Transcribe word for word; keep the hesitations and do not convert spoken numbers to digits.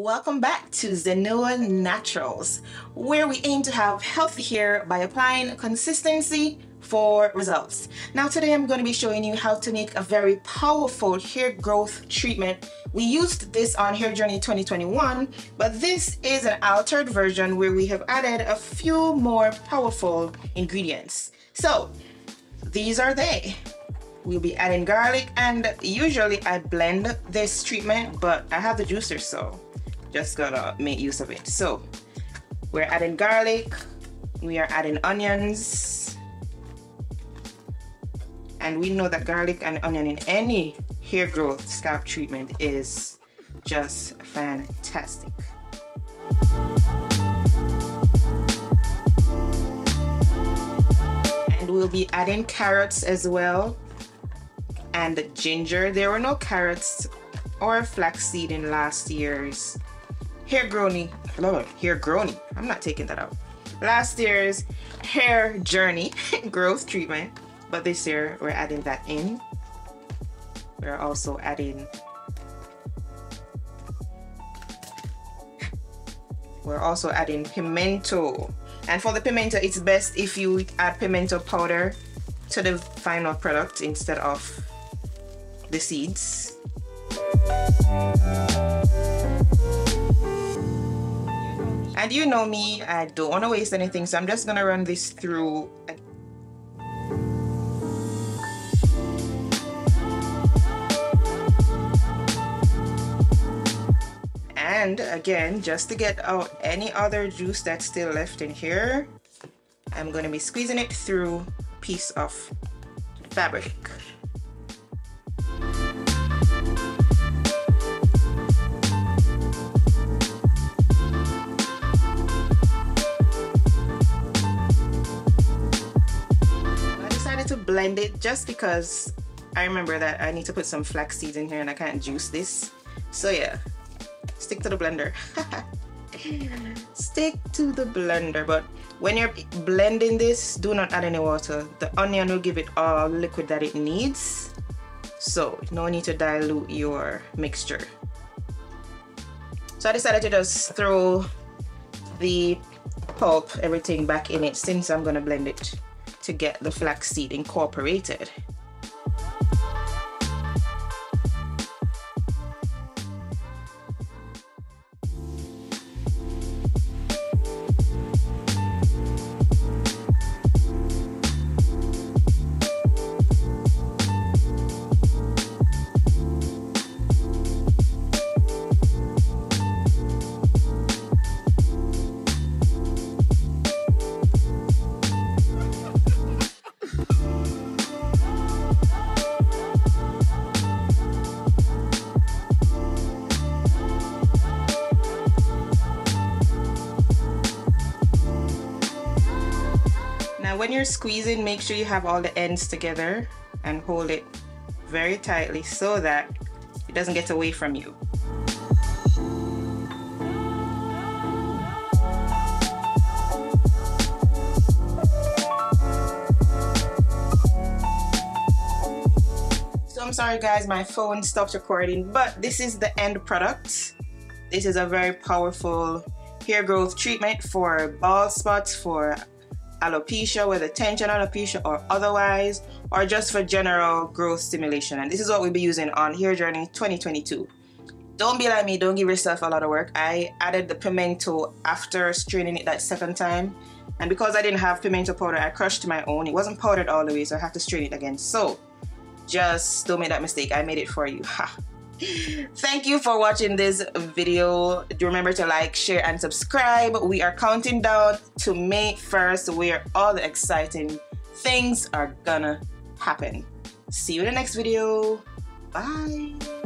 Welcome back to Zenu'ah Naturals, where we aim to have healthy hair by applying consistency for results. Now today I'm going to be showing you how to make a very powerful hair growth treatment. We used this on Hair Journey twenty twenty-one, but this is an altered version where we have added a few more powerful ingredients. So these are they. We'll be adding garlic, and usually I blend this treatment, but I have the juicer, so just gotta make use of it. So we're adding garlic, we are adding onions, and we know that garlic and onion in any hair growth scalp treatment is just fantastic. And we'll be adding carrots as well, and ginger. There were no carrots or flaxseed in last year's Hair Journey, Lord, Hair Journey. I'm not taking that out. Last year's Hair Journey growth treatment, but this year we're adding that in. We're also adding, we're also adding pimento. And for the pimento, it's best if you add pimento powder to the final product instead of the seeds. And you know me, I don't want to waste anything, so I'm just gonna run this through. And again, just to get out any other juice that's still left in here, I'm gonna be squeezing it through a piece of fabric. To blend it just because I remember that I need to put some flax seeds in here and I can't juice this, so yeah, stick to the blender. Stick to the blender. But when you're blending this, do not add any water. The onion will give it all liquid that it needs, so no need to dilute your mixture. So I decided to just throw the pulp, everything back in it, since I'm gonna blend it, to get the flaxseed incorporated. When you're squeezing, make sure you have all the ends together and hold it very tightly so that it doesn't get away from you. So I'm sorry guys, my phone stopped recording, but this is the end product. This is a very powerful hair growth treatment for bald spots, for alopecia, whether tension alopecia or otherwise, or just for general growth stimulation. And this is what we'll be using on Hair Journey twenty twenty-two. Don't be like me, don't give yourself a lot of work. I added the pimento after straining it that second time, and because I didn't have pimento powder, I crushed my own. It wasn't powdered all the way, so I have to strain it again. So just don't make that mistake. I made it for you. Ha. Thank you for watching this video. Do remember to like, share, and subscribe. We are counting down to May first, where all the exciting things are gonna happen. See you in the next video. Bye.